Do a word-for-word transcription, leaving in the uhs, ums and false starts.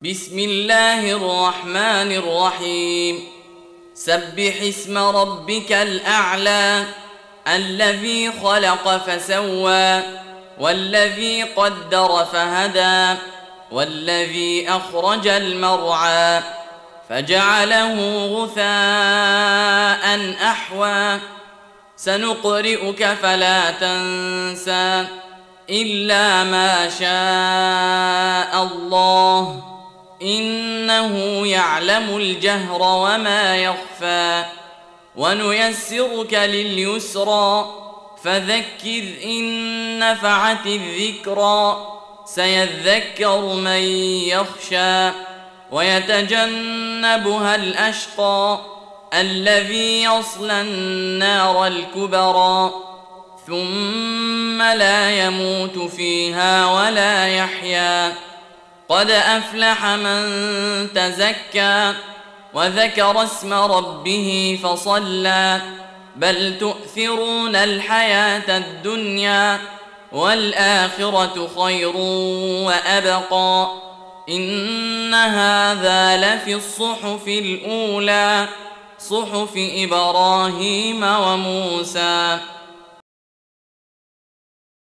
بسم الله الرحمن الرحيم. سبح اسم ربك الأعلى الذي خلق فسوى والذي قدر فهدى والذي أخرج المرعى فجعله غثاء أحوى سنقرئك فلا تنسى إلا ما شاء الله إنه يعلم الجهر وما يخفى ونيسرك لليسرى فذكر إن نفعت الذكرى سيذكر من يخشى ويتجنبها الأشقى الذي يصلى النار الكبرى ثم لا يموت فيها ولا يحيا قد أفلح من تزكى وذكر اسم ربه فصلى بل تؤثرون الحياة الدنيا والآخرة خير وأبقى إن هذا لفي الصحف الأولى صحف إبراهيم وموسى.